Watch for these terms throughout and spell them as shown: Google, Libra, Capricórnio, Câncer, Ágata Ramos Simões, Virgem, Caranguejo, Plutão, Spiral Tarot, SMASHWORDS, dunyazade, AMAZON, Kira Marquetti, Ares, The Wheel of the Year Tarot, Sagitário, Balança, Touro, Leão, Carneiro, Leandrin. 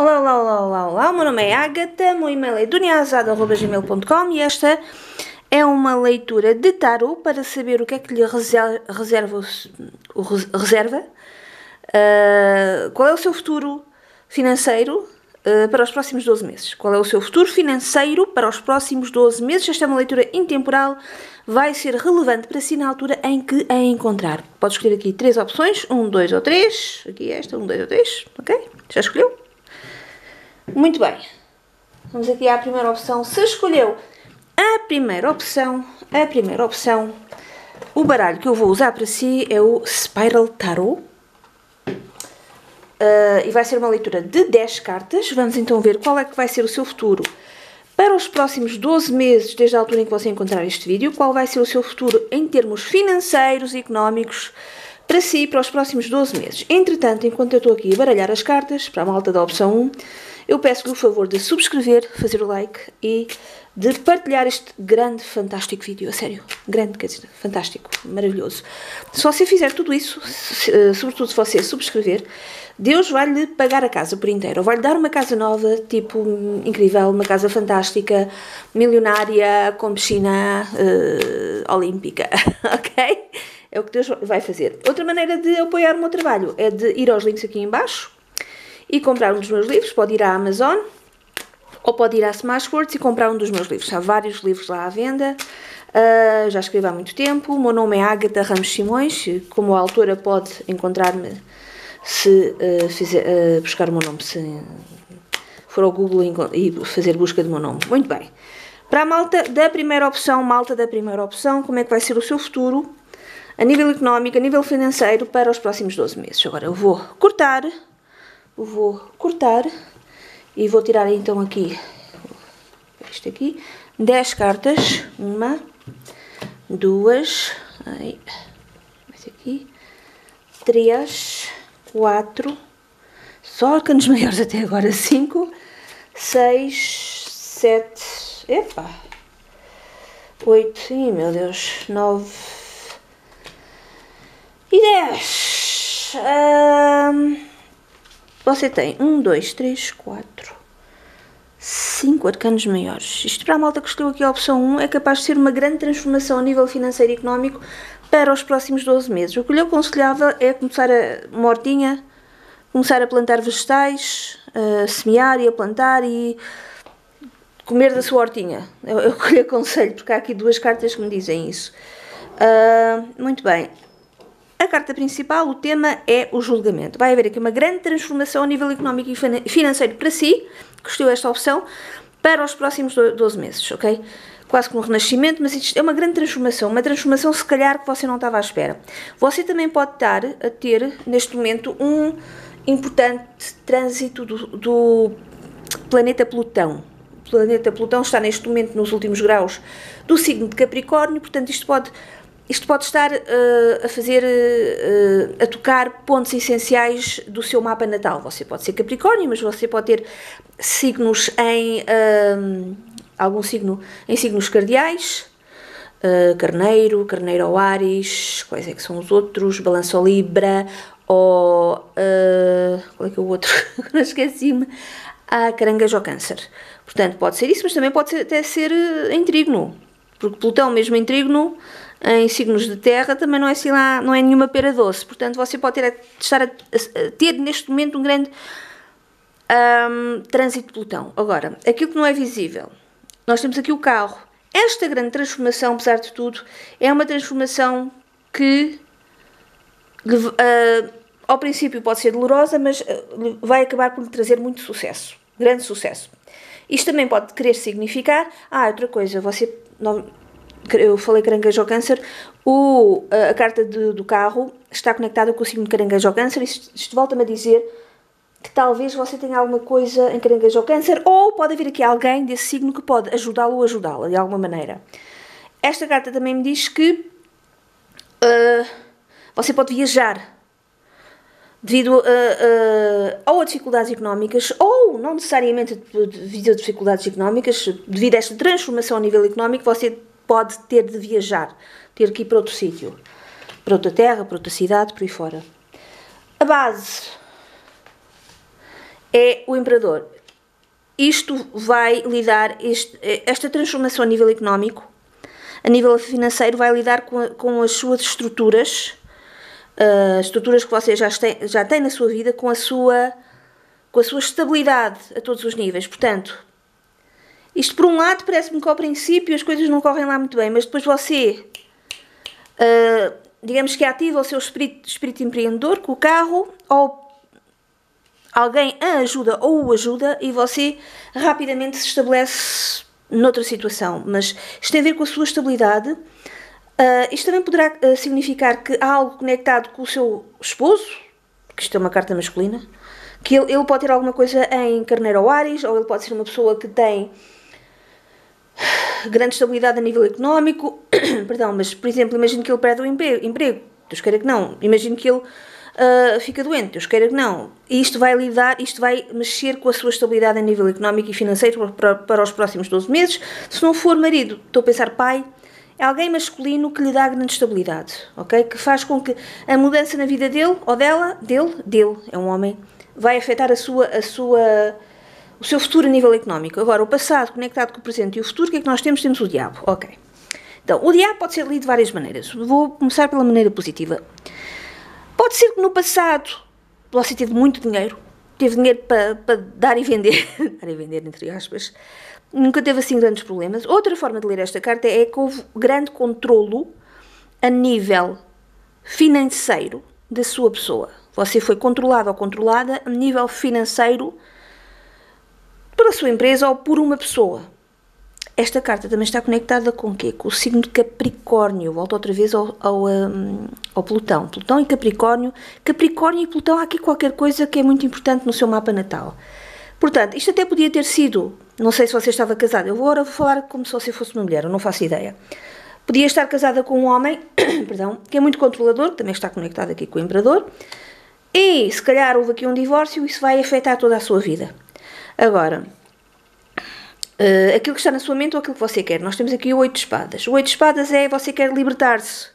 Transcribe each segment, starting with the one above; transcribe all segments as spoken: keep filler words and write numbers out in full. Olá, olá, olá, olá, olá, o meu nome é Ágata, meu e-mail é dunyazade arroba gmail ponto com e esta é uma leitura de tarô para saber o que é que lhe reserva, reserva uh, qual é o seu futuro financeiro uh, para os próximos doze meses. Qual é o seu futuro financeiro para os próximos doze meses? Esta é uma leitura intemporal, vai ser relevante para si na altura em que a encontrar. Pode escolher aqui três opções, um, dois ou três, aqui esta, um, dois ou três, ok? Já escolheu? Muito bem, vamos aqui à primeira opção. Se escolheu a primeira opção, a primeira opção, o baralho que eu vou usar para si é o Spiral Tarot. Uh, e vai ser uma leitura de dez cartas. Vamos então ver qual é que vai ser o seu futuro para os próximos doze meses, desde a altura em que você encontrar este vídeo. Qual vai ser o seu futuro em termos financeiros e económicos para si, para os próximos doze meses. Entretanto, enquanto eu estou aqui a baralhar as cartas, para a malta da opção um, eu peço-lhe o favor de subscrever, fazer o like e de partilhar este grande, fantástico vídeo. A sério, grande, quer dizer, fantástico, maravilhoso. Se você fizer tudo isso, se, sobretudo se você subscrever, Deus vai-lhe pagar a casa por inteiro. Ou vai-lhe dar uma casa nova, tipo, incrível, uma casa fantástica, milionária, com piscina uh, olímpica, ok? É o que Deus vai fazer. Outra maneira de apoiar o meu trabalho é de ir aos links aqui em baixo e comprar um dos meus livros. Pode ir à Amazon ou pode ir à SMASHWORDS e comprar um dos meus livros. Há vários livros lá à venda, uh, já escrevo há muito tempo. O meu nome é Ágata Ramos Simões, como autora pode encontrar-me se uh, fizer, uh, buscar o meu nome, se for ao Google e fazer busca do meu nome. Muito bem, para a malta da primeira opção, malta da primeira opção, como é que vai ser o seu futuro a nível económico, a nível financeiro para os próximos doze meses? Agora eu vou cortar... Vou cortar e vou tirar então aqui, este aqui, dez cartas, uma, duas, aí, este aqui, três, quatro, só arcanos maiores até agora, cinco, seis, sete, epa, oito, sim, meu Deus, nove e dez. Um, Você tem um, dois, três, quatro, cinco arcanos maiores. Isto para a malta que escolheu aqui a opção um é capaz de ser uma grande transformação a nível financeiro e económico para os próximos doze meses. O que lhe aconselhava é começar a uma hortinha, começar a plantar vegetais, a semear e a plantar e comer da sua hortinha. É o que lhe aconselho, porque há aqui duas cartas que me dizem isso. Uh, muito bem. A carta principal, o tema é o julgamento. Vai haver aqui uma grande transformação a nível económico e financeiro para si, que escolheu esta opção, para os próximos doze meses, ok? Quase como um renascimento, mas isto é uma grande transformação, uma transformação se calhar que você não estava à espera. Você também pode estar a ter, neste momento, um importante trânsito do, do planeta Plutão. O planeta Plutão está neste momento nos últimos graus do signo de Capricórnio, portanto isto pode... Isto pode estar uh, a fazer, uh, a tocar pontos essenciais do seu mapa natal. Você pode ser Capricórnio, mas você pode ter signos em, uh, algum signo, em signos cardeais, uh, Carneiro, Carneiro ou Ares, quais é que são os outros, Balança ou Libra, ou, uh, qual é que é o outro, não esqueci-me, ah, Caranguejo ou Câncer. Portanto, pode ser isso, mas também pode ser, até ser em trígono, porque Plutão mesmo em trígono, em signos de terra, também não é, assim lá, não é nenhuma pera doce. Portanto, você pode ter, estar a, a ter neste momento um grande um, trânsito de Plutão. Agora, aquilo que não é visível, nós temos aqui o carro. Esta grande transformação, apesar de tudo, é uma transformação que, uh, ao princípio, pode ser dolorosa, mas uh, vai acabar por lhe trazer muito sucesso, grande sucesso. Isto também pode querer significar... Ah, outra coisa, você... Não, eu falei Caranguejo ou Câncer, o, a carta de, do carro está conectada com o signo de Caranguejo ou Câncer, isto, isto volta-me a dizer que talvez você tenha alguma coisa em Caranguejo ou Câncer, ou pode haver aqui alguém desse signo que pode ajudá-lo ou ajudá-la de alguma maneira. Esta carta também me diz que uh, você pode viajar devido uh, uh, ou a dificuldades económicas, ou não necessariamente devido a dificuldades económicas, devido a esta transformação a nível económico, você pode ter de viajar, ter que ir para outro sítio, para outra terra, para outra cidade, por aí fora. A base é o Imperador. Isto vai lidar, este, esta transformação a nível económico, a nível financeiro, vai lidar com, a, com as suas estruturas, uh, estruturas que vocês já têm, já têm na sua vida, com a sua, com a sua estabilidade a todos os níveis. Portanto, isto por um lado parece-me que ao princípio as coisas não correm lá muito bem, mas depois você, uh, digamos que ativa o seu espírito, espírito empreendedor com o carro, ou alguém a ajuda ou o ajuda, e você rapidamente se estabelece noutra situação. Mas isto tem a ver com a sua estabilidade. Uh, isto também poderá uh, significar que há algo conectado com o seu esposo, que isto é uma carta masculina, que ele, ele pode ter alguma coisa em Carneiro ou Ares, ou ele pode ser uma pessoa que tem grande estabilidade a nível económico, perdão, mas, por exemplo, imagino que ele perde o emprego, emprego. Deus queira que não, imagino que ele Uh, fica doente, Deus queira que não. E isto vai lidar, isto vai mexer com a sua estabilidade a nível económico e financeiro para, para os próximos doze meses. Se não for marido, estou a pensar pai, é alguém masculino que lhe dá grande estabilidade, ok? Que faz com que a mudança na vida dele ou dela, dele, dele, é um homem, vai afetar a sua, a sua, o seu futuro a nível económico. Agora, o passado conectado com o presente e o futuro, o que é que nós temos? Temos o diabo, ok? Então, o diabo pode ser lido de várias maneiras. Vou começar pela maneira positiva. Pode ser que no passado você teve muito dinheiro, teve dinheiro para pa dar e vender, dar e vender entre aspas, nunca teve assim grandes problemas. Outra forma de ler esta carta é que houve grande controlo a nível financeiro da sua pessoa. Você foi controlado ou controlada a nível financeiro pela sua empresa ou por uma pessoa. Esta carta também está conectada com o quê? Com o signo de Capricórnio. Volto outra vez ao, ao, um, ao Plutão. Plutão e Capricórnio. Capricórnio e Plutão, há aqui qualquer coisa que é muito importante no seu mapa natal. Portanto, isto até podia ter sido, não sei se você estava casada, eu vou agora falar como se você fosse uma mulher, eu não faço ideia. Podia estar casada com um homem, perdão, que é muito controlador, que também está conectado aqui com o Imperador, e se calhar houve aqui um divórcio e isso vai afetar toda a sua vida. Agora, Uh, aquilo que está na sua mente ou aquilo que você quer. Nós temos aqui o oito de espadas. O oito de espadas é você quer libertar-se.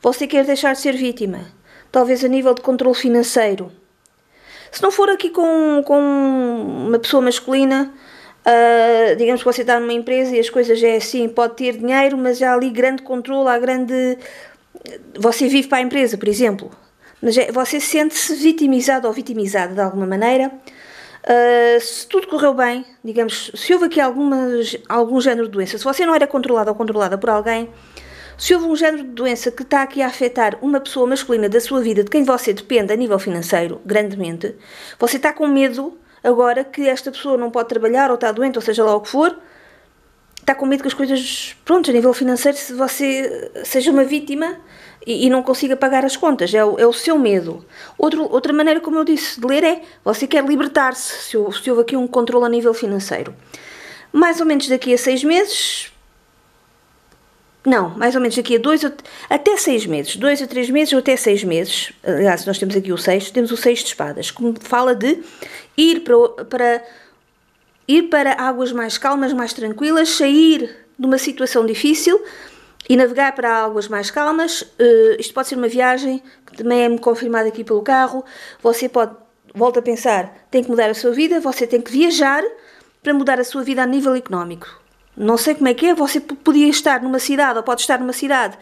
Você quer deixar de ser vítima. Talvez a nível de controle financeiro. Se não for aqui com, com uma pessoa masculina, uh, digamos que você está numa empresa e as coisas é assim, pode ter dinheiro, mas há ali grande controle, há grande... Você vive para a empresa, por exemplo. Mas é, você sente-se vitimizado ou vitimizada de alguma maneira. Uh, se tudo correu bem, digamos, se houve aqui algumas, algum género de doença, se você não era controlado ou controlada por alguém, se houve um género de doença que está aqui a afetar uma pessoa masculina da sua vida, de quem você depende a nível financeiro, grandemente, você está com medo agora que esta pessoa não pode trabalhar ou está doente, ou seja lá o que for, está com medo que as coisas, pronto, a nível financeiro, se você seja uma vítima e, e não consiga pagar as contas, é o, é o seu medo. Outro, outra maneira, como eu disse, de ler é, você quer libertar-se, se houve aqui um controle a nível financeiro. Mais ou menos daqui a seis meses, não, mais ou menos daqui a dois, até seis meses, dois a três meses ou até seis meses, aliás, nós temos aqui o seis, temos o seis de espadas, que fala de ir para... para ir para águas mais calmas, mais tranquilas, sair de uma situação difícil e navegar para águas mais calmas. Uh, isto pode ser uma viagem, que também é-me confirmada aqui pelo carro. Você pode, volta a pensar, tem que mudar a sua vida, você tem que viajar para mudar a sua vida a nível económico. Não sei como é que é, você podia estar numa cidade, ou pode estar numa cidade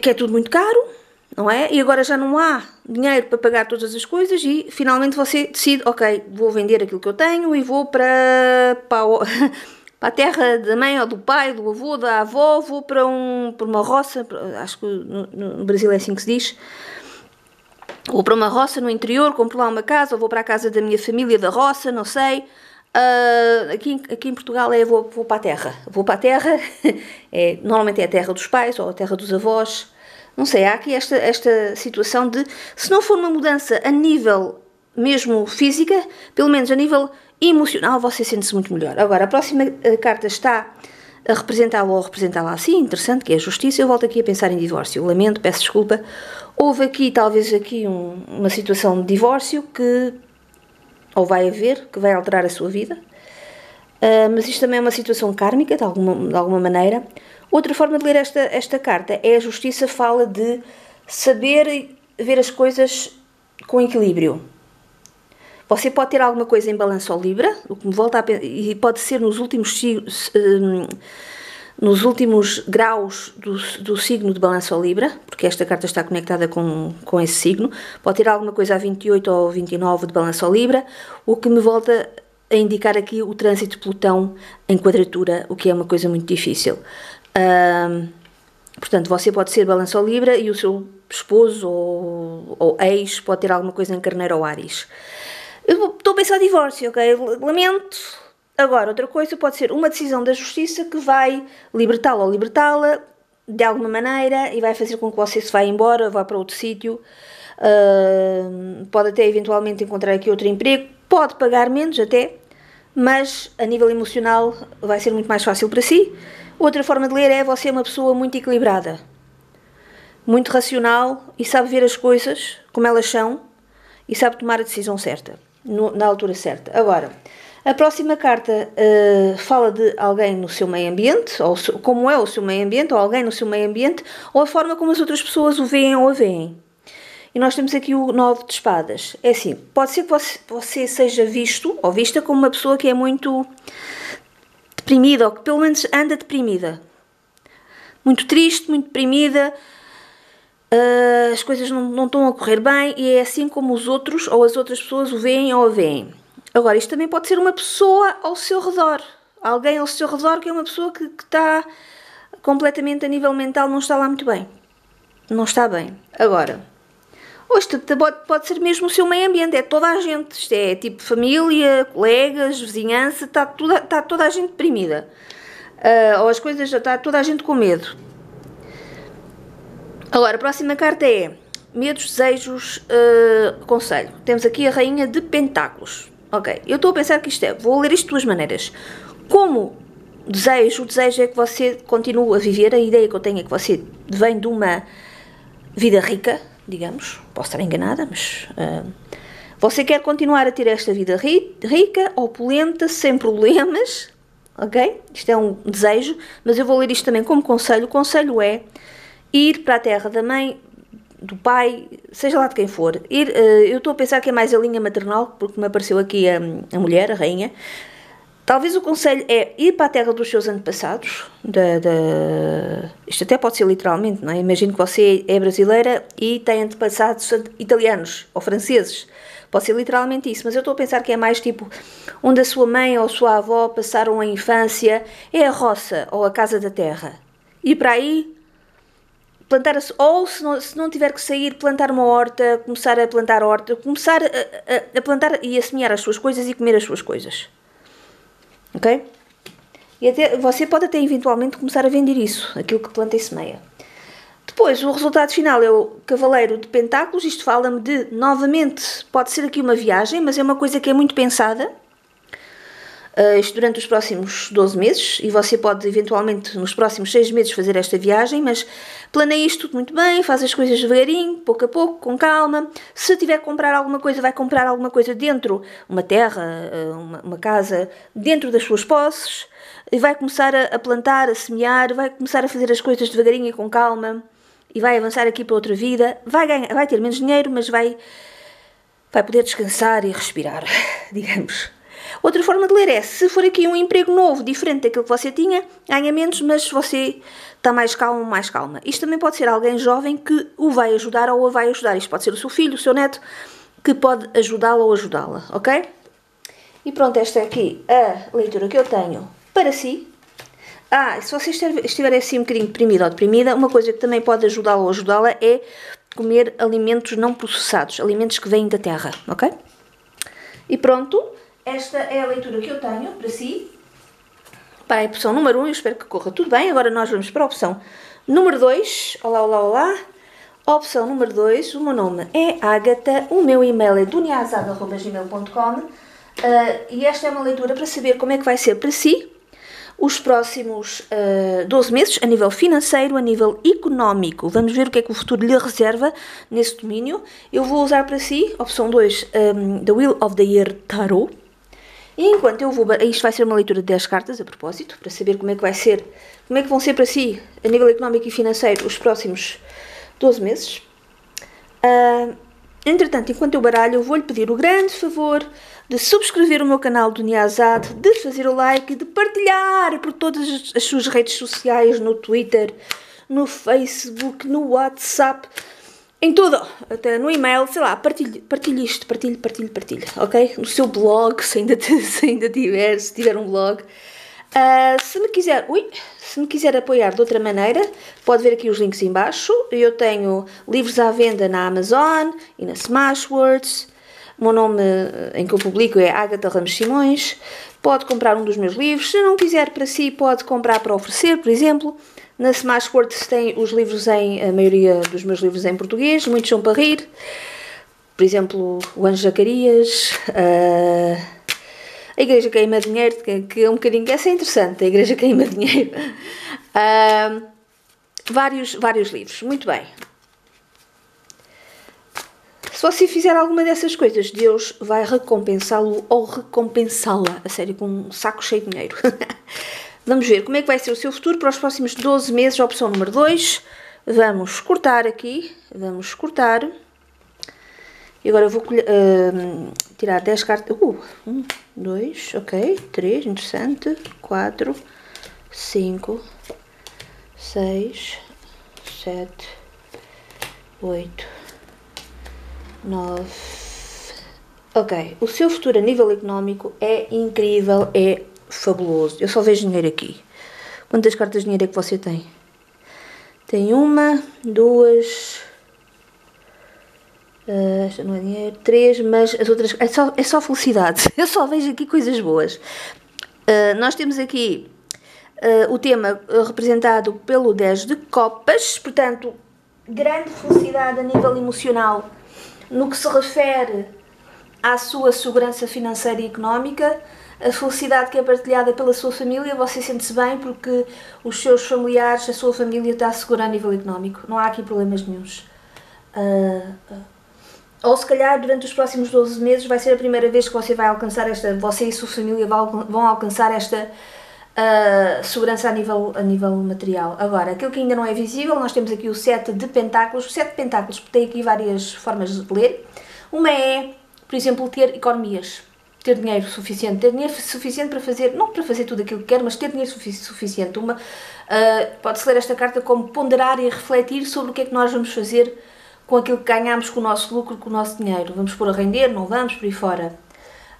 que é tudo muito caro, não é? E agora já não há dinheiro para pagar todas as coisas e finalmente você decide, ok, vou vender aquilo que eu tenho e vou para, para, o, para a terra da mãe ou do pai, do avô, da avó, vou para, um, para uma roça, acho que no, no Brasil é assim que se diz, ou para uma roça no interior, compro lá uma casa, ou vou para a casa da minha família da roça, não sei. Uh, aqui, aqui em Portugal é vou, vou para a terra, vou para a terra, é, normalmente é a terra dos pais ou a terra dos avós. Não sei, há aqui esta, esta situação de, se não for uma mudança a nível mesmo física, pelo menos a nível emocional, você sente-se muito melhor. Agora, a próxima a carta está a representá-la ou representá-la assim, interessante, que é a justiça. Eu volto aqui a pensar em divórcio. Eu lamento, peço desculpa. Houve aqui, talvez, aqui um, uma situação de divórcio que, ou vai haver, que vai alterar a sua vida. Uh, mas isto também é uma situação kármica, de alguma, de alguma maneira. Outra forma de ler esta, esta carta é a justiça, fala de saber ver as coisas com equilíbrio. Você pode ter alguma coisa em Balança ou Libra, o que me volta a pensar, e pode ser nos últimos, um, nos últimos graus do, do signo de Balança ou Libra, porque esta carta está conectada com, com esse signo. Pode ter alguma coisa a vinte e oito ou vinte e nove de Balança ou Libra, o que me volta a indicar aqui o trânsito de Plutão em quadratura, o que é uma coisa muito difícil. Um, portanto, você pode ser Balança ou Libra e o seu esposo ou, ou ex pode ter alguma coisa em Carneiro ou Ares. Eu estou a pensar em divórcio, ok? Lamento. Agora, outra coisa pode ser uma decisão da justiça que vai libertá-lo ou libertá-la de alguma maneira e vai fazer com que você se vá embora, vá para outro sítio. Uh, pode até eventualmente encontrar aqui outro emprego, pode pagar menos até, mas a nível emocional vai ser muito mais fácil para si. Outra forma de ler é você é uma pessoa muito equilibrada, muito racional e sabe ver as coisas como elas são e sabe tomar a decisão certa, no, na altura certa. Agora, a próxima carta uh, fala de alguém no seu meio ambiente, ou so, como é o seu meio ambiente, ou alguém no seu meio ambiente, ou a forma como as outras pessoas o veem ou a veem. E nós temos aqui o nove de espadas. É assim, pode ser que você, você seja visto ou vista como uma pessoa que é muito deprimida, ou que pelo menos anda deprimida. Muito triste, muito deprimida, uh, as coisas não, não estão a correr bem e é assim como os outros ou as outras pessoas o veem ou a veem. Agora, isto também pode ser uma pessoa ao seu redor, alguém ao seu redor que é uma pessoa que, que está completamente a nível mental, não está lá muito bem. Não está bem. Agora... Ou isto pode ser mesmo o seu meio ambiente, é toda a gente, isto é tipo família, colegas, vizinhança, está, tudo, está toda a gente deprimida, uh, ou as coisas, está toda a gente com medo. Agora, a próxima carta é medos, desejos, uh, conselho. Temos aqui a Rainha de Pentáculos. Ok, eu estou a pensar que isto é, vou ler isto de duas maneiras. Como desejo, o desejo é que você continue a viver, a ideia que eu tenho é que você vem de uma vida rica, digamos, posso estar enganada, mas uh, você quer continuar a ter esta vida ri, rica, opulenta, sem problemas, ok? Isto é um desejo, mas eu vou ler isto também como conselho. O conselho é ir para a terra da mãe, do pai, seja lá de quem for. Ir, uh, eu estou a pensar que é mais a linha maternal, porque me apareceu aqui a, a mulher, a rainha. Talvez o conselho é ir para a terra dos seus antepassados, da, da... isto até pode ser literalmente, não é? Imagino que você é brasileira e tem antepassados italianos ou franceses, pode ser literalmente isso, mas eu estou a pensar que é mais tipo onde a sua mãe ou a sua avó passaram a infância, é a roça ou a casa da terra, ir para aí, plantar, ou se não, se não tiver que sair, plantar uma horta, começar a plantar horta, começar a, a, a plantar e a semear as suas coisas e comer as suas coisas. Ok? E até, você pode até eventualmente começar a vender isso, aquilo que planta e semeia. Depois, o resultado final é o Cavaleiro de Pentáculos. Isto fala-me de, novamente, pode ser aqui uma viagem, mas é uma coisa que é muito pensada. Uh, isto durante os próximos doze meses, e você pode eventualmente nos próximos seis meses fazer esta viagem, mas planeia isto tudo muito bem, faz as coisas devagarinho, pouco a pouco, com calma. Se tiver que comprar alguma coisa, vai comprar alguma coisa dentro, uma terra, uma, uma casa, dentro das suas posses, e vai começar a, a plantar, a semear, vai começar a fazer as coisas devagarinho e com calma, e vai avançar aqui para outra vida. Vai ganhar, vai ter menos dinheiro, mas vai, vai poder descansar e respirar, digamos. Outra forma de ler é, se for aqui um emprego novo, diferente daquilo que você tinha, ganha menos, mas você está mais calmo, mais calma. Isto também pode ser alguém jovem que o vai ajudar ou a vai ajudar. Isto pode ser o seu filho, o seu neto, que pode ajudá-la ou ajudá-la, ok? E pronto, esta é aqui a leitura que eu tenho para si. Ah, se você estiver assim um bocadinho deprimido ou deprimida, uma coisa que também pode ajudá-la ou ajudá-la é comer alimentos não processados, alimentos que vêm da terra, ok? E pronto. Esta é a leitura que eu tenho para si, para a opção número um, eu espero que corra tudo bem. Agora nós vamos para a opção número dois, olá, olá, olá, opção número dois, o meu nome é Ágata, o meu e-mail é dunyazade arroba gmail ponto com uh, e esta é uma leitura para saber como é que vai ser para si os próximos uh, doze meses, a nível financeiro, a nível económico. Vamos ver o que é que o futuro lhe reserva nesse domínio. Eu vou usar para si, opção dois, um, The Wheel of the Year Tarot. E enquanto eu vou... Isto vai ser uma leitura de dez cartas, a propósito, para saber como é que vai ser, como é que vão ser para si, a nível económico e financeiro, os próximos doze meses. Uh, Entretanto, enquanto eu baralho, eu vou-lhe pedir o grande favor de subscrever o meu canal do dunyazade, de fazer o like e de partilhar por todas as suas redes sociais, no Twitter, no Facebook, no WhatsApp, em tudo, até no e-mail, sei lá, partilhe, partilhe isto, partilhe, partilhe, partilhe, ok? No seu blog, se ainda, se ainda tiver, se tiver um blog. Uh, se me quiser, ui, se me quiser apoiar de outra maneira, pode ver aqui os links em baixo. Eu tenho livros à venda na AMAZON e na SMASHWORDS. O meu nome em que eu publico é Ágata Ramos Simões. Pode comprar um dos meus livros. Se não quiser para si, pode comprar para oferecer, por exemplo. Na SMASHWORDS tem os livros em, a maioria dos meus livros em português, muitos são para rir, por exemplo, o Anjo Zacarias, uh, a Igreja Queima Dinheiro, que é um bocadinho, essa é interessante, a Igreja Queima Dinheiro, uh, vários, vários livros, muito bem. Se você fizer alguma dessas coisas, Deus vai recompensá-lo ou recompensá-la, a sério, com um saco cheio de dinheiro. Vamos ver como é que vai ser o seu futuro para os próximos doze meses, opção número dois. Vamos cortar aqui, vamos cortar. E agora eu vou uh, tirar dez cartas. Uh, um, dois, ok, três, interessante, quatro, cinco, seis, sete, oito, nove... Ok, o seu futuro a nível económico é incrível, é fabuloso. Eu só vejo dinheiro aqui. Quantas cartas de dinheiro é que você tem? Tem uma, duas, uh, esta não é dinheiro, três, mas as outras é só, é só felicidade. Eu só vejo aqui coisas boas. Uh, nós temos aqui uh, o tema representado pelo dez de copas, portanto, grande felicidade a nível emocional no que se refere à sua segurança financeira e económica. A felicidade que é partilhada pela sua família, você sente-se bem porque os seus familiares, a sua família está segura a nível económico. Não há aqui problemas nenhuns. Uh, uh. Ou se calhar durante os próximos doze meses vai ser a primeira vez que você vai alcançar esta, você e sua família vão alcançar esta uh, segurança a nível, a nível material. Agora, aquilo que ainda não é visível, nós temos aqui o sete de pentáculos. O sete de pentáculos tem aqui várias formas de ler. Uma é, por exemplo, ter economias. Ter dinheiro suficiente, ter dinheiro suficiente para fazer, não para fazer tudo aquilo que quer, mas ter dinheiro suficiente. Uma, uh, pode-se ler esta carta como ponderar e refletir sobre o que é que nós vamos fazer com aquilo que ganhamos, com o nosso lucro, com o nosso dinheiro. Vamos pôr a render, não vamos, por aí fora.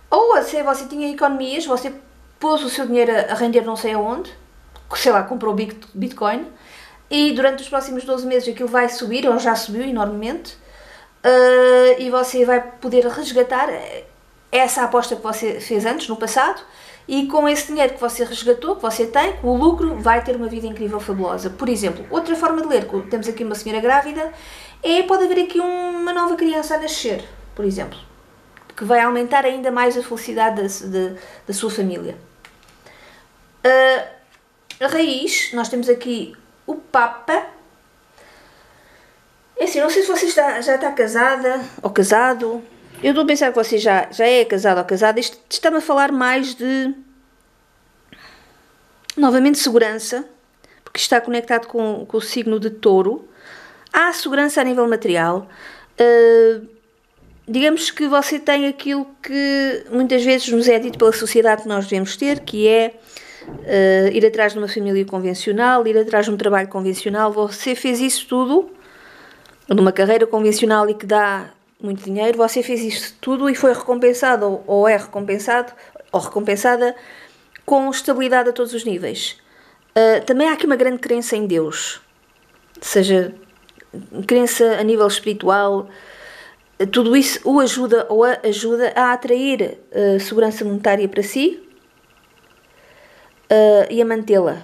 Ou se você tinha economias, você pôs o seu dinheiro a render não sei aonde, sei lá, comprou Bitcoin, e durante os próximos doze meses aquilo vai subir, ou já subiu enormemente, uh, e você vai poder resgatar essa aposta que você fez antes, no passado, e com esse dinheiro que você resgatou, que você tem, o lucro vai ter uma vida incrível, fabulosa. Por exemplo, outra forma de ler, temos aqui uma senhora grávida, é, pode haver aqui uma nova criança a nascer, por exemplo, que vai aumentar ainda mais a felicidade da, da, da sua família. A raiz, nós temos aqui o Papa. É assim, não sei se você está, já está casada ou casado. Eu estou a pensar que você já, já é casado ou casada. Isto está-me a falar mais de, novamente, segurança, porque está conectado com, com o signo de touro. Há segurança a nível material. Uh, digamos que você tem aquilo que muitas vezes nos é dito pela sociedade que nós devemos ter, que é uh, ir atrás de uma família convencional, ir atrás de um trabalho convencional. Você fez isso tudo, numa carreira convencional e que dá muito dinheiro, você fez isto tudo e foi recompensado, ou, ou é recompensado, ou recompensada, com estabilidade a todos os níveis. Uh, também há aqui uma grande crença em Deus, seja crença a nível espiritual, uh, tudo isso o ajuda ou a ajuda a atrair uh, segurança monetária para si uh, e a mantê-la.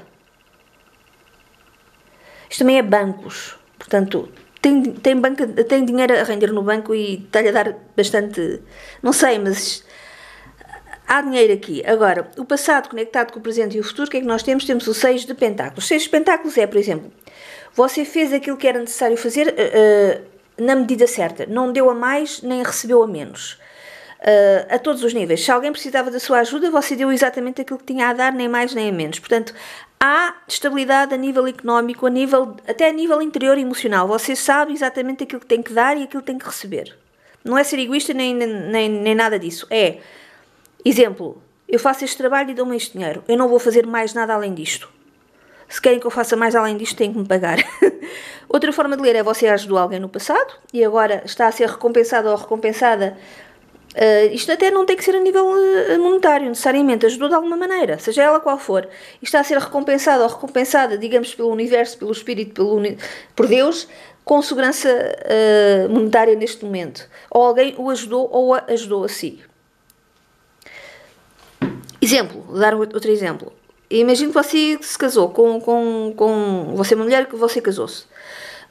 Isto também é bancos, portanto, Tem, tem, banca, tem dinheiro a render no banco e está-lhe a dar bastante, não sei, mas há dinheiro aqui. Agora, o passado conectado com o presente e o futuro, o que é que nós temos? Temos o seis de pentáculos. O seis de pentáculos é, por exemplo, você fez aquilo que era necessário fazer uh, uh, na medida certa. Não deu a mais nem recebeu a menos. Uh, a todos os níveis. Se alguém precisava da sua ajuda, você deu exatamente aquilo que tinha a dar, nem mais nem a menos. Portanto, há estabilidade a nível económico, a nível, até a nível interior e emocional. Você sabe exatamente aquilo que tem que dar e aquilo que tem que receber. Não é ser egoísta nem, nem, nem nada disso. É, exemplo, eu faço este trabalho e dou-me este dinheiro. Eu não vou fazer mais nada além disto. Se querem que eu faça mais além disto, têm que me pagar. Outra forma de ler é você ajudou alguém no passado e agora está a ser recompensado ou recompensada. Uh, isto até não tem que ser a nível uh, monetário, necessariamente, ajudou de alguma maneira, seja ela qual for, e está a ser recompensado ou recompensada, digamos, pelo universo, pelo espírito, pelo uni por Deus, com segurança uh, monetária neste momento, ou alguém o ajudou ou a ajudou a si. Exemplo, vou dar outro exemplo. Imagino que você se casou com, com, com você é uma mulher que você casou-se.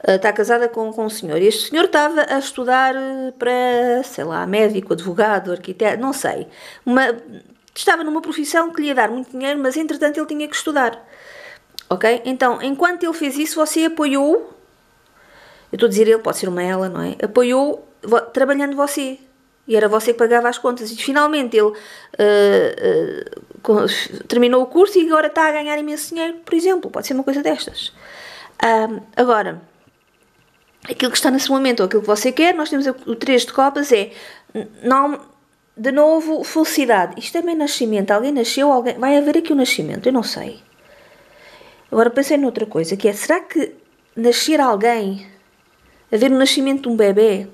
Está casada com, com um senhor, e este senhor estava a estudar para, sei lá, médico, advogado, arquiteto, não sei, uma, estava numa profissão que lhe ia dar muito dinheiro, mas entretanto ele tinha que estudar, ok? Então, enquanto ele fez isso, você apoiou, eu estou a dizer ele, pode ser uma ela, não é? Apoiou trabalhando você, e era você que pagava as contas, e finalmente ele uh, uh, terminou o curso e agora está a ganhar imenso dinheiro, por exemplo, pode ser uma coisa destas. Um, agora, aquilo que está nesse momento ou aquilo que você quer, nós temos o três de copas, é, não, de novo, felicidade. Isto também é nascimento, alguém nasceu, alguém vai haver aqui um nascimento, eu não sei. Agora pensei noutra coisa, que é, será que nascer alguém, haver um nascimento de um bebê,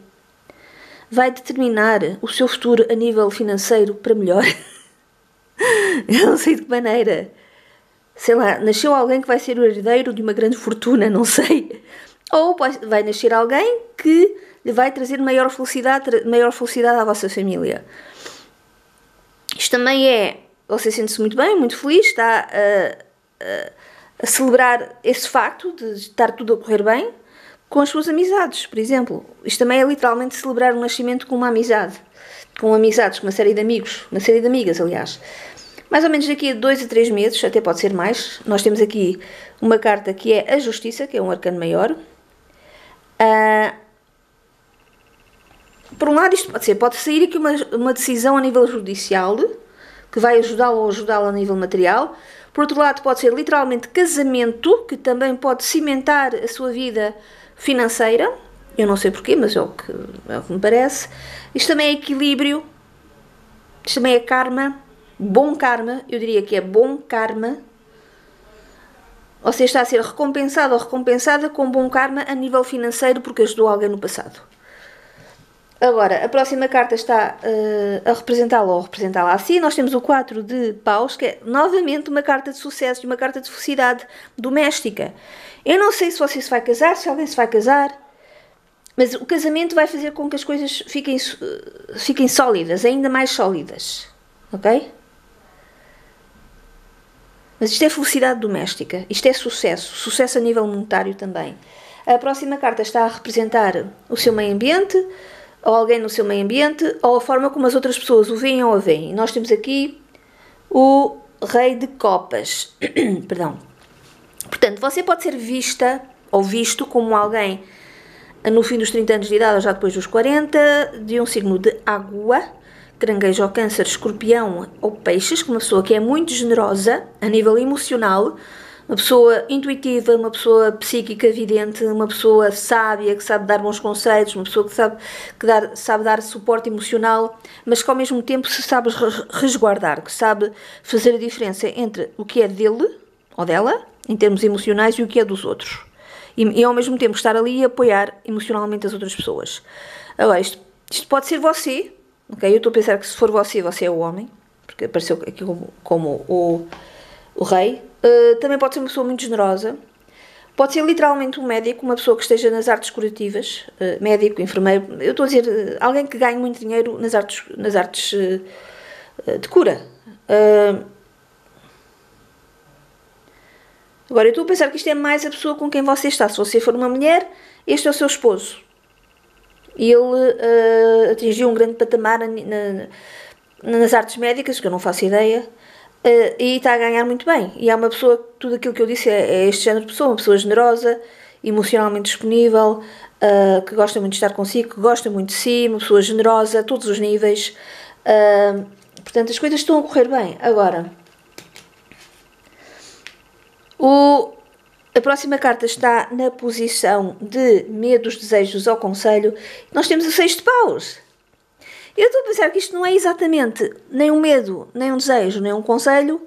vai determinar o seu futuro a nível financeiro para melhor? Eu não sei de que maneira. Sei lá, nasceu alguém que vai ser o herdeiro de uma grande fortuna, não sei. Ou vai nascer alguém que lhe vai trazer maior felicidade, maior felicidade à vossa família. Isto também é, você sente-se muito bem, muito feliz, está a, a, a celebrar esse facto de estar tudo a correr bem com as suas amizades, por exemplo. Isto também é literalmente celebrar um nascimento com uma amizade, com amizades, com uma série de amigos, uma série de amigas, aliás. Mais ou menos daqui a dois a três meses, até pode ser mais, nós temos aqui uma carta que é a Justiça, que é um arcano maior. Uh, por um lado, isto pode ser, pode sair aqui uma, uma decisão a nível judicial, que vai ajudá-lo ou ajudá-lo a nível material. Por outro lado, pode ser literalmente casamento, que também pode cimentar a sua vida financeira. Eu não sei porquê, mas é o que, é o que me parece. Isto também é equilíbrio, isto também é karma, bom karma, eu diria que é bom karma. Ou seja, está a ser recompensado ou recompensada com bom karma a nível financeiro porque ajudou alguém no passado. Agora, a próxima carta está uh, a representá-la ou representá-la assim. Nós temos o quatro de paus, que é novamente uma carta de sucesso, uma carta de felicidade doméstica. Eu não sei se você se vai casar, se alguém se vai casar, mas o casamento vai fazer com que as coisas fiquem, fiquem sólidas, ainda mais sólidas, ok? Mas isto é felicidade doméstica, isto é sucesso, sucesso a nível monetário também. A próxima carta está a representar o seu meio ambiente, ou alguém no seu meio ambiente, ou a forma como as outras pessoas o veem ou a veem. Nós temos aqui o Rei de Copas. Perdão. Portanto, você pode ser vista ou visto como alguém no fim dos trinta anos de idade ou já depois dos quarenta, de um signo de água, Caranguejo ou Câncer, Escorpião ou Peixes, como uma pessoa que é muito generosa a nível emocional, uma pessoa intuitiva, uma pessoa psíquica vidente, uma pessoa sábia, que sabe dar bons conselhos, uma pessoa que sabe, que dar, sabe dar suporte emocional, mas que ao mesmo tempo se sabe resguardar, que sabe fazer a diferença entre o que é dele ou dela, em termos emocionais, e o que é dos outros. E, e ao mesmo tempo estar ali e apoiar emocionalmente as outras pessoas. Agora, isto, isto pode ser você. Okay, eu estou a pensar que se for você, você é o homem, porque apareceu aqui como, como o, o rei. Uh, também pode ser uma pessoa muito generosa. Pode ser literalmente um médico, uma pessoa que esteja nas artes curativas, uh, médico, enfermeiro. Eu estou a dizer uh, alguém que ganhe muito dinheiro nas artes, nas artes uh, uh, de cura. Uh, agora, eu estou a pensar que isto é mais a pessoa com quem você está. Se você for uma mulher, este é o seu esposo. Ele uh, atingiu um grande patamar na, na, nas artes médicas, que eu não faço ideia, uh, e está a ganhar muito bem. E é uma pessoa, tudo aquilo que eu disse é, é este género de pessoa, uma pessoa generosa, emocionalmente disponível, uh, que gosta muito de estar consigo, que gosta muito de si, uma pessoa generosa a todos os níveis. Uh, portanto, as coisas estão a correr bem. Agora, o... A próxima carta está na posição de medos, desejos ou conselho. Nós temos o seis de paus. Eu estou a pensar que isto não é exatamente nem um medo, nem um desejo, nem um conselho.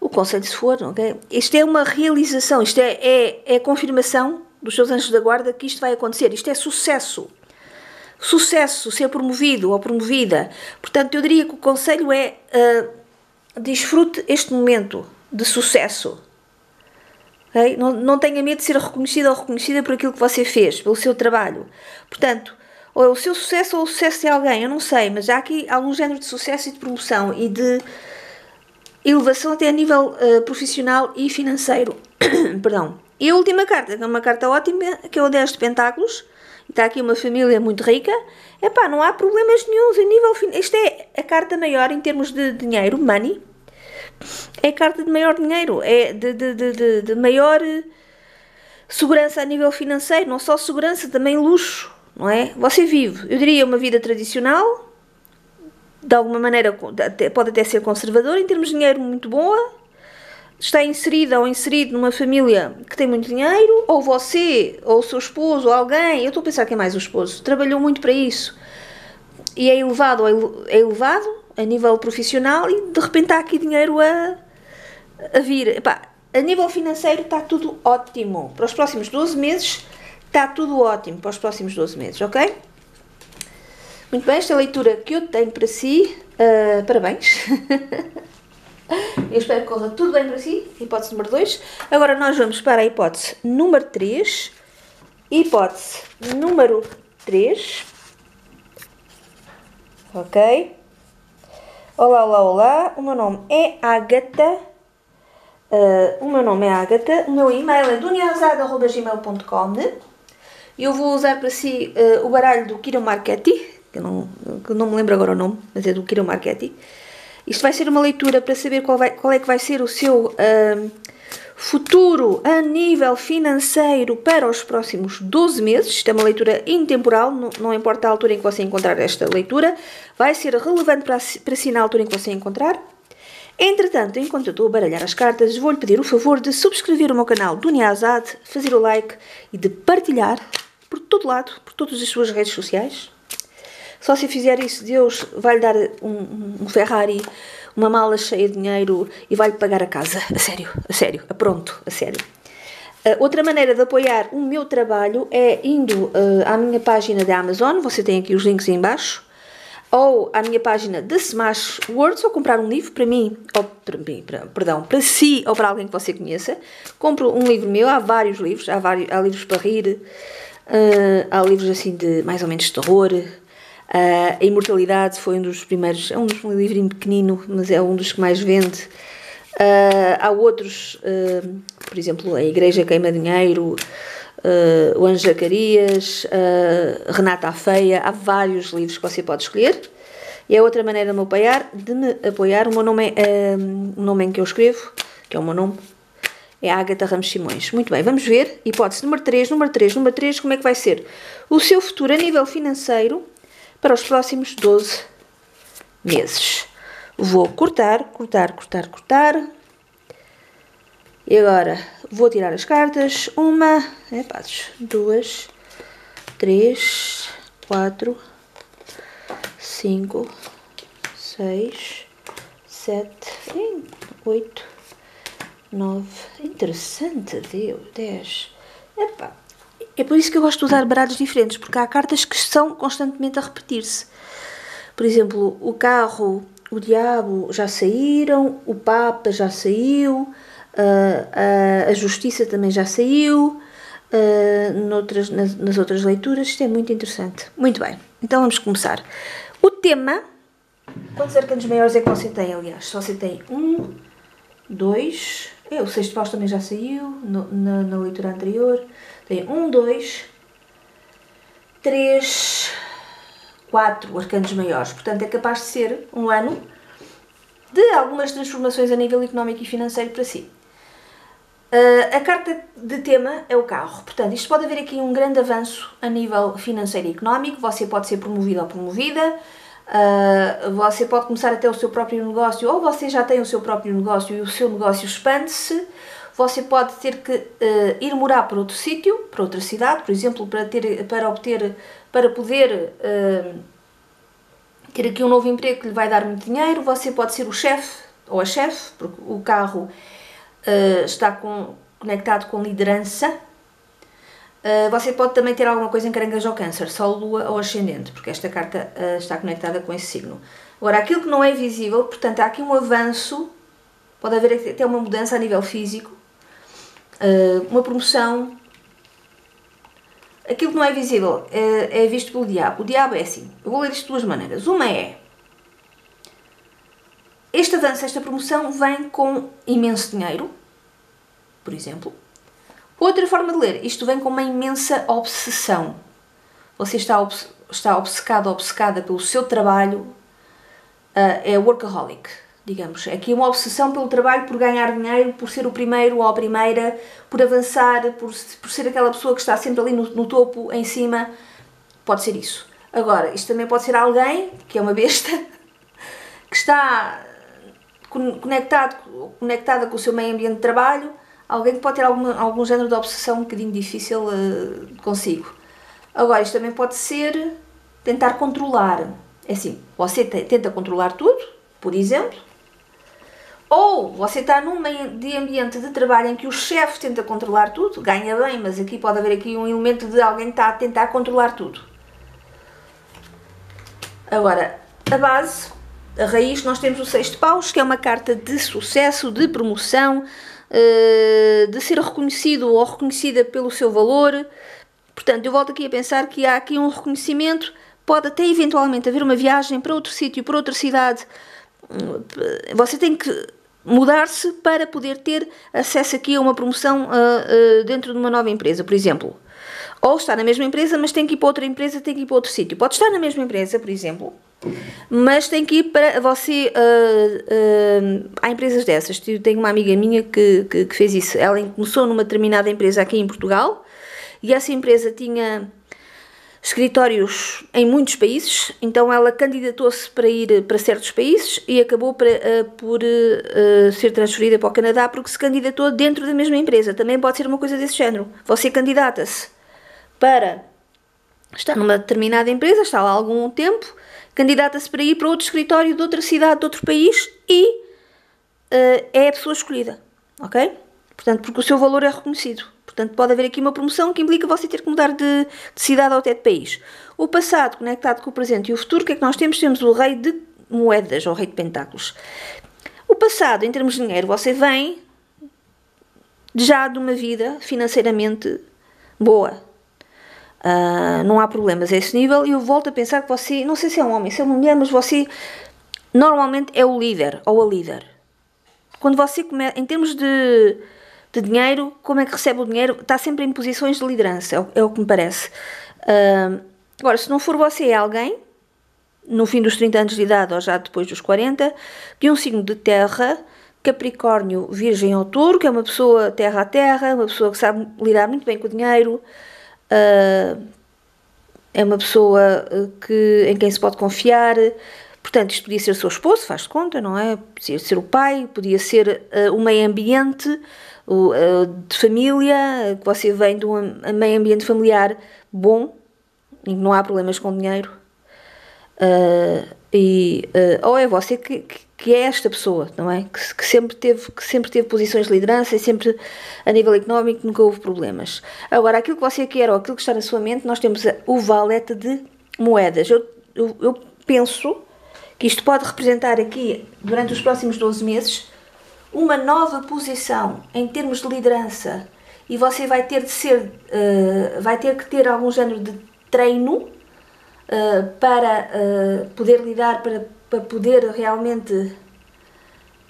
O conselho se for, ok? Isto é uma realização, isto é, é, é confirmação dos seus anjos da guarda que isto vai acontecer. Isto é sucesso. Sucesso, ser promovido ou promovida. Portanto, eu diria que o conselho é uh, desfrute este momento de sucesso. Okay? Não, não tenha medo de ser reconhecida ou reconhecida por aquilo que você fez, pelo seu trabalho. Portanto, ou é o seu sucesso ou o sucesso de alguém, eu não sei, mas há aqui algum género de sucesso e de promoção e de elevação até a nível uh, profissional e financeiro. Perdão. E a última carta, que é uma carta ótima, que é o dez de pentáculos. Está aqui uma família muito rica. Epá, não há problemas nenhuns a nível fin... Esta é a carta maior em termos de dinheiro, money. É a carta de maior dinheiro, é de, de, de, de, de maior segurança a nível financeiro. Não só segurança, também luxo, não é? Você vive, eu diria, uma vida tradicional, de alguma maneira pode até ser conservadora, em termos de dinheiro muito boa. Está inserida ou inserido numa família que tem muito dinheiro, ou você, ou o seu esposo, ou alguém, eu estou a pensar que é mais o esposo, trabalhou muito para isso, e é elevado, é elevado a nível profissional, e de repente há aqui dinheiro a, a vir. Epá, a nível financeiro está tudo ótimo, para os próximos doze meses está tudo ótimo, para os próximos doze meses, ok? Muito bem, esta é a leitura que eu tenho para si, uh, parabéns! Eu espero que corra tudo bem para si. Hipótese número dois. Agora nós vamos para a hipótese número três. Hipótese número três. Ok. Olá, olá, olá. O meu nome é Ágata. Uh, o meu nome é Ágata. O meu e-mail é dunyazade arroba gmail ponto com. Eu vou usar para si uh, o baralho do Kira Marquetti. Que eu não, que eu não me lembro agora o nome, mas é do Kira Marquetti. Isto vai ser uma leitura para saber qual, vai, qual é que vai ser o seu uh, futuro a nível financeiro para os próximos doze meses. Isto é uma leitura intemporal, não, não importa a altura em que você encontrar esta leitura. Vai ser relevante para, para si na altura em que você encontrar. Entretanto, enquanto eu estou a baralhar as cartas, vou-lhe pedir o favor de subscrever o meu canal Dunyazade, fazer o like e de partilhar por todo lado, por todas as suas redes sociais. Só se fizer isso, Deus vai-lhe dar um, um Ferrari, uma mala cheia de dinheiro e vai-lhe pagar a casa. A sério, a sério, a pronto, a sério. Uh, outra maneira de apoiar o meu trabalho é indo uh, à minha página da Amazon, você tem aqui os links aí em baixo, ou à minha página da SMASHWORDS, ou comprar um livro para mim, ou para mim, para, perdão, para si ou para alguém que você conheça. Compro um livro meu, há vários livros, há, vários, há livros para rir, uh, há livros assim de mais ou menos terror. Uh, a Imortalidade foi um dos primeiros, é um, um livrinho pequenino, mas é um dos que mais vende. Uh, há outros, uh, por exemplo, A Igreja Queima Dinheiro, uh, O Anjo Zacarias, uh, Renata a Feia. Há vários livros que você pode escolher. E é outra maneira de me apoiar, de me apoiar. O meu nome é, um, o nome em que eu escrevo, que é o meu nome, é Ágata Ramos Simões. Muito bem, vamos ver. Hipótese número três, número três, número três, como é que vai ser o seu futuro a nível financeiro para os próximos doze meses. Vou cortar, cortar, cortar, cortar. E agora vou tirar as cartas. Uma, é, duas, três, quatro, cinco, seis, sete, oito, nove. Interessante, deu dez. Epá. É por isso que eu gosto de usar baralhos diferentes, porque há cartas que são constantemente a repetir-se. Por exemplo, o carro, o diabo já saíram, o papa já saiu, a, a, a justiça também já saiu, a, noutras, nas, nas outras leituras. Isto é muito interessante. Muito bem, então vamos começar. O tema, quantos arcanos maiores é que você tem, aliás? Só você tem um, dois, é, o sexto de paus também já saiu no, na, na leitura anterior. Tem um, dois, três, quatro arcanos maiores. Portanto, é capaz de ser um ano de algumas transformações a nível económico e financeiro para si. Uh, a carta de tema é o carro. Portanto, isto pode haver aqui um grande avanço a nível financeiro e económico. Você pode ser promovido ou promovida. Uh, você pode começar até o seu próprio negócio, ou você já tem o seu próprio negócio e o seu negócio expande-se. Você pode ter que uh, ir morar para outro sítio, para outra cidade, por exemplo, para, ter, para, obter, para poder uh, ter aqui um novo emprego que lhe vai dar muito dinheiro, você pode ser o chefe ou a chefe, porque o carro uh, está com, conectado com liderança. Uh, você pode também ter alguma coisa em Caranguejo ou Câncer, Sol, Lua ou Ascendente, porque esta carta uh, está conectada com esse signo. Agora, aquilo que não é visível, portanto, há aqui um avanço, pode haver até uma mudança a nível físico, uh, uma promoção. Aquilo que não é visível é, é visto pelo diabo. O diabo é assim, eu vou ler isto de duas maneiras. Uma é, este avanço, esta promoção vem com imenso dinheiro, por exemplo. Outra forma de ler, isto vem com uma imensa obsessão. Você está, obs está obcecado, obcecada pelo seu trabalho, uh, é workaholic, digamos. Aqui é uma obsessão pelo trabalho, por ganhar dinheiro, por ser o primeiro ou a primeira, por avançar, por, por ser aquela pessoa que está sempre ali no, no topo, em cima. Pode ser isso. Agora, isto também pode ser alguém, que é uma besta, que está conectado, conectada com o seu meio ambiente de trabalho, alguém que pode ter alguma, algum género de obsessão um bocadinho difícil uh, consigo. Agora, isto também pode ser tentar controlar. É assim, você te, tenta controlar tudo, por exemplo, ou você está num meio de ambiente de trabalho em que o chefe tenta controlar tudo, ganha bem, mas aqui pode haver aqui um elemento de alguém que está a tentar controlar tudo. Agora, a base, a raiz, nós temos o Seis de Paus, que é uma carta de sucesso, de promoção, de ser reconhecido ou reconhecida pelo seu valor. Portanto, eu volto aqui a pensar que há aqui um reconhecimento, pode até eventualmente haver uma viagem para outro sítio, para outra cidade. Você tem que mudar-se para poder ter acesso aqui a uma promoção dentro de uma nova empresa, por exemplo. Ou está na mesma empresa, mas tem que ir para outra empresa, tem que ir para outro sítio. Pode estar na mesma empresa, por exemplo, mas tem que ir para você, uh, uh, há empresas dessas. Eu tenho uma amiga minha que, que, que fez isso. Ela começou numa determinada empresa aqui em Portugal e essa empresa tinha escritórios em muitos países, então ela candidatou-se para ir para certos países e acabou para, uh, por uh, ser transferida para o Canadá porque se candidatou dentro da mesma empresa. Também pode ser uma coisa desse género. Você candidata-se para estar numa determinada empresa, está lá há algum tempo, candidata-se para ir para outro escritório de outra cidade, de outro país e uh, é a pessoa escolhida, ok? Portanto, porque o seu valor é reconhecido. Portanto, pode haver aqui uma promoção que implica você ter que mudar de, de cidade ou até de país. O passado conectado com o presente e o futuro, o que é que nós temos? Temos o Rei de Moedas, ou o Rei de Pentáculos. O passado, em termos de dinheiro, você vem já de uma vida financeiramente boa. Uh, não há problemas a esse nível e eu volto a pensar que você, não sei se é um homem, se é uma mulher, mas você normalmente é o líder ou a líder. Quando você começa, em termos de, de dinheiro, como é que recebe o dinheiro, está sempre em posições de liderança, é o, é o que me parece. Uh, agora, se não for você, é alguém, no fim dos trinta anos de idade ou já depois dos quarenta, de um signo de terra, Capricórnio, Virgem ou Touro, que é uma pessoa terra a terra, uma pessoa que sabe lidar muito bem com o dinheiro. Uh, é uma pessoa que, em quem se pode confiar. Portanto, isto podia ser o seu esposo, faz de conta, não é? Podia ser o pai, podia ser uh, o meio ambiente uh, de família, que você vem de um meio ambiente familiar bom, em que não há problemas com dinheiro. Uh, e, uh, ou é você que, que é esta pessoa, não é? Que, que, sempre teve, que sempre teve posições de liderança e sempre a nível económico nunca houve problemas. Agora, aquilo que você quer ou aquilo que está na sua mente, nós temos o valete de moedas. Eu, eu, eu penso que isto pode representar aqui, durante os próximos doze meses, uma nova posição em termos de liderança e você vai ter de ser, uh, vai ter que ter algum género de treino Uh, para uh, poder lidar, para, para poder realmente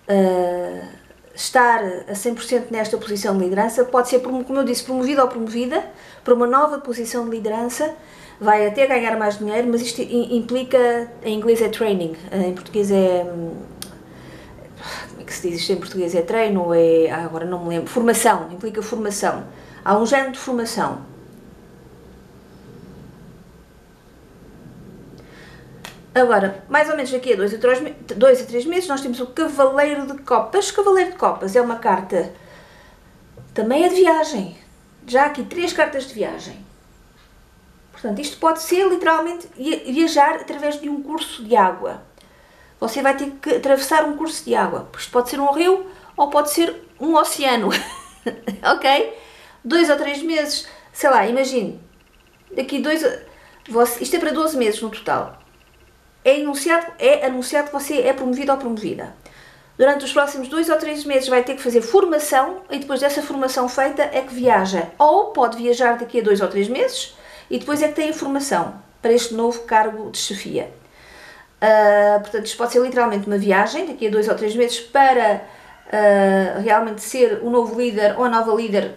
uh, estar a cem por cento nesta posição de liderança. Pode ser, como eu disse, promovido ou promovida para uma nova posição de liderança, vai até ganhar mais dinheiro, mas isto implica, em inglês é training, em português é, como é que se diz isto em português, é treino, é, ah, agora não me lembro, formação, implica formação, há um género de formação. Agora, mais ou menos aqui a dois a três meses, nós temos o Cavaleiro de Copas. Cavaleiro de Copas é uma carta, também é de viagem. Já aqui, três cartas de viagem. Portanto, isto pode ser literalmente viajar através de um curso de água. Você vai ter que atravessar um curso de água. Isto pode ser um rio ou pode ser um oceano. Ok? Dois ou três meses, sei lá, imagine. Daqui dois... Você, isto é para doze meses no total. É anunciado, é anunciado que você é promovido ou promovida. Durante os próximos dois ou três meses vai ter que fazer formação e depois dessa formação feita é que viaja. Ou pode viajar daqui a dois ou três meses e depois é que tem a formação para este novo cargo de chefia. Uh, portanto, isto pode ser literalmente uma viagem daqui a dois ou três meses para uh, realmente ser o novo líder ou a nova líder,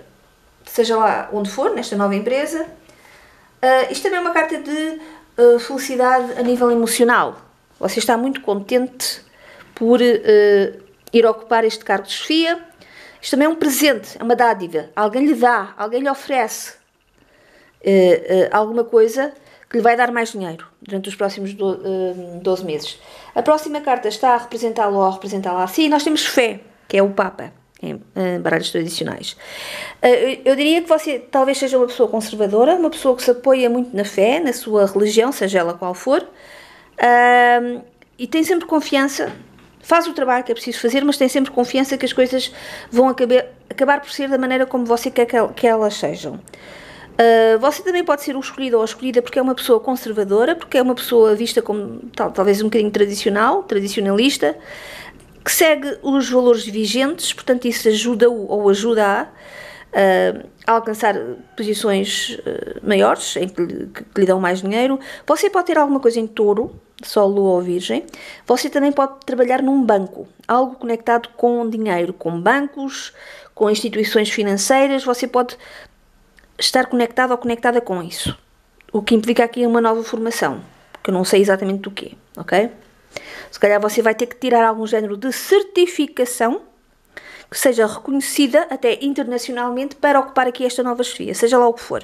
seja lá onde for, nesta nova empresa. Uh, isto também é uma carta de uh, felicidade a nível emocional. Você está muito contente por uh, ir ocupar este cargo de chefia. Isto também é um presente, é uma dádiva. Alguém lhe dá, alguém lhe oferece uh, uh, alguma coisa que lhe vai dar mais dinheiro durante os próximos doze meses. A próxima carta está a representá-lo ou a representá-la a si. E nós temos fé, que é o Papa, em baralhos tradicionais. Eu diria que você talvez seja uma pessoa conservadora, uma pessoa que se apoia muito na fé, na sua religião, seja ela qual for, e tem sempre confiança, faz o trabalho que é preciso fazer, mas tem sempre confiança que as coisas vão acabar por ser da maneira como você quer que elas sejam. Você também pode ser o escolhido ou a escolhida porque é uma pessoa conservadora, porque é uma pessoa vista como talvez um bocadinho tradicional, tradicionalista, que segue os valores vigentes, portanto isso ajuda-o ou ajuda-a uh, a alcançar posições uh, maiores, em que lhe, que lhe dão mais dinheiro. Você pode ter alguma coisa em touro, sol, lua ou virgem. Você também pode trabalhar num banco, algo conectado com dinheiro, com bancos, com instituições financeiras. Você pode estar conectado ou conectada com isso, o que implica aqui uma nova formação, que eu não sei exatamente do quê, ok? Se calhar você vai ter que tirar algum género de certificação que seja reconhecida até internacionalmente para ocupar aqui esta nova chefia, seja lá o que for.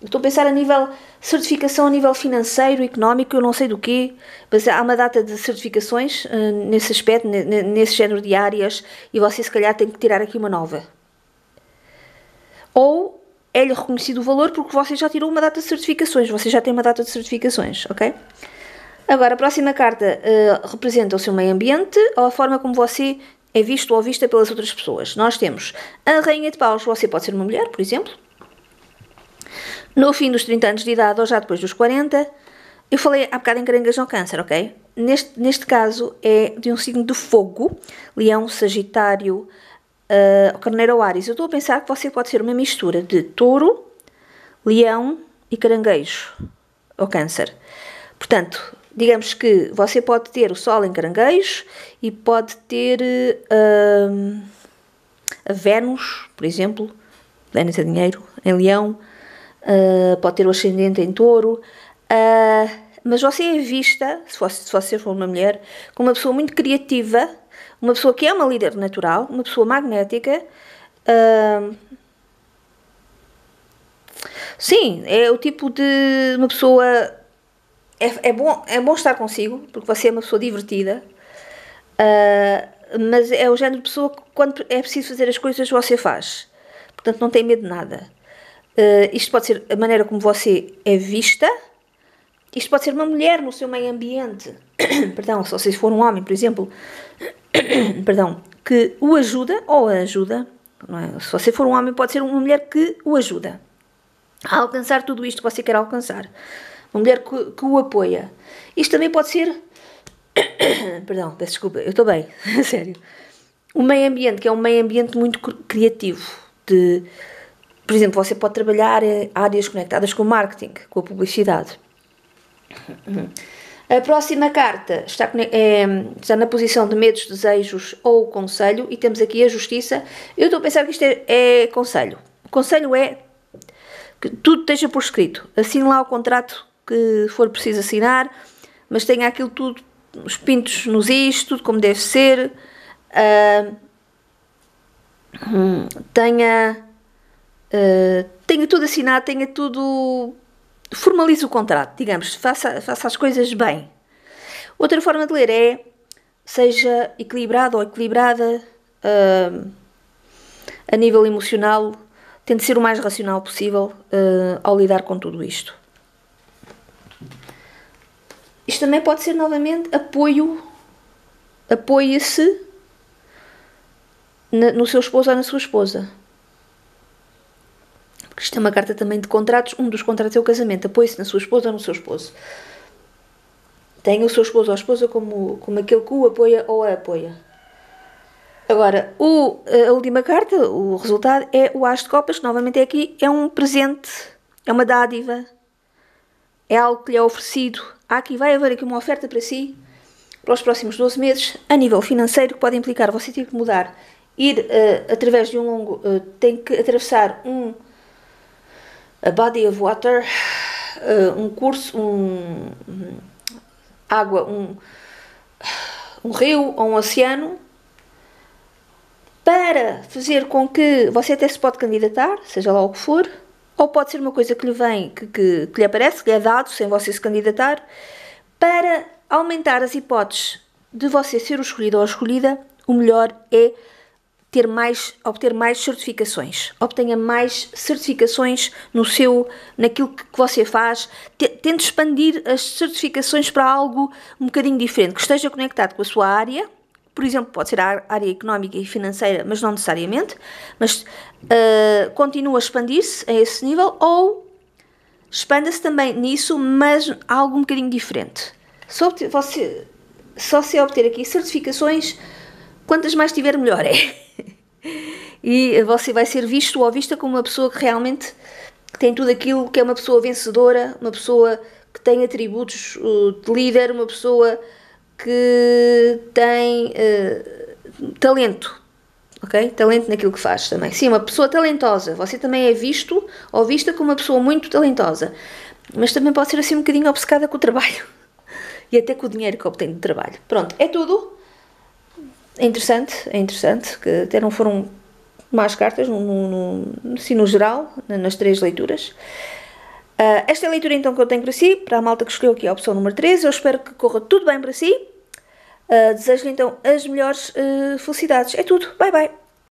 Eu estou a pensar a nível certificação, a nível financeiro, económico, eu não sei do quê, mas há uma data de certificações uh, nesse aspecto, nesse género de áreas, e você se calhar tem que tirar aqui uma nova. Ou é-lhe reconhecido o valor porque você já tirou uma data de certificações, você já tem uma data de certificações, ok? Agora, a próxima carta uh, representa o seu meio ambiente ou a forma como você é visto ou vista pelas outras pessoas. Nós temos a Rainha de Paus, você pode ser uma mulher, por exemplo, no fim dos trinta anos de idade ou já depois dos quarenta. Eu falei há bocado em Caranguejo ou Câncer, ok? Neste, neste caso é de um signo de fogo, Leão, Sagitário, uh, Carneiro ou Ares. Eu estou a pensar que você pode ser uma mistura de Touro, Leão e Caranguejo ou Câncer. Portanto, digamos que você pode ter o Sol em Caranguejo e pode ter uh, a Vênus, por exemplo, Vênus é dinheiro, em Leão, uh, pode ter o Ascendente em Touro, uh, mas você é vista, se você, se você for uma mulher, como uma pessoa muito criativa, uma pessoa que é uma líder natural, uma pessoa magnética. Uh, sim, é o tipo de uma pessoa... É, é, bom, é bom estar consigo, porque você é uma pessoa divertida, uh, mas é o género de pessoa que quando é preciso fazer as coisas você faz, portanto não tem medo de nada. Uh, isto pode ser a maneira como você é vista, isto pode ser uma mulher no seu meio ambiente, perdão, só se for um homem, por exemplo, perdão, que o ajuda ou a ajuda, não é? Se você for um homem pode ser uma mulher que o ajuda a alcançar tudo isto que você quer alcançar. Uma mulher que, que o apoia. Isto também pode ser... Perdão, peço desculpa, eu estou bem, a sério. Um meio ambiente, que é um meio ambiente muito criativo. De, por exemplo, você pode trabalhar em áreas conectadas com o marketing, com a publicidade. A próxima carta está, é, está na posição de medos, desejos ou conselho. E temos aqui a justiça. Eu estou a pensar que isto é, é conselho. O conselho é que tudo esteja por escrito. Assine lá o contrato que for preciso assinar, mas tenha aquilo tudo, os pintos nos is, tudo como deve ser, uh, tenha, uh, tenha tudo assinado, tenha tudo, formalize o contrato, digamos, faça, faça as coisas bem. Outra forma de ler é, seja equilibrado ou equilibrada, uh, a nível emocional, tente ser o mais racional possível uh, ao lidar com tudo isto. Isto também pode ser novamente apoio. Apoia-se no seu esposo ou na sua esposa. Porque isto é uma carta também de contratos. Um dos contratos é o casamento. Apoie-se na sua esposa ou no seu esposo. Tenha o seu esposo ou a esposa como, como aquele que o apoia ou a apoia. Agora, o, a última carta, o resultado, é o As de Copas, que novamente é aqui, é um presente, é uma dádiva, é algo que lhe é oferecido. Há aqui, vai haver aqui uma oferta para si, para os próximos doze meses, a nível financeiro, que pode implicar você ter que mudar, ir uh, através de um longo, uh, tem que atravessar um a body of water, uh, um curso, um, um água, um, um rio ou um oceano, para fazer com que você até se pode candidatar, seja lá o que for, ou pode ser uma coisa que lhe vem, que, que, que lhe aparece, que lhe é dado, sem você se candidatar, para aumentar as hipóteses de você ser o escolhido ou a escolhida. O melhor é ter mais, obter mais certificações, obtenha mais certificações no seu, naquilo que você faz, tente expandir as certificações para algo um bocadinho diferente, que esteja conectado com a sua área. Por exemplo, pode ser a área económica e financeira, mas não necessariamente, mas uh, continua a expandir-se a esse nível, ou expanda-se também nisso, mas algo um bocadinho diferente. Só, obter, você, só se obter aqui certificações, quantas mais tiver, melhor é. E você vai ser visto ou vista como uma pessoa que realmente tem tudo aquilo, que é uma pessoa vencedora, uma pessoa que tem atributos uh, de líder, uma pessoa que tem uh, talento, ok? Talento naquilo que faz também. Sim, uma pessoa talentosa. Você também é visto ou vista como uma pessoa muito talentosa, mas também pode ser assim um bocadinho obcecada com o trabalho e até com o dinheiro que obtém do trabalho. Pronto, é tudo. É interessante, é interessante que até não foram más cartas, no, no, no, assim no geral, nas três leituras. Uh, esta é a leitura então que eu tenho para si, para a malta que escolheu aqui a opção número treze. Eu espero que corra tudo bem para si. Uh, desejo-lhe então as melhores uh, felicidades. É tudo. Bye, bye.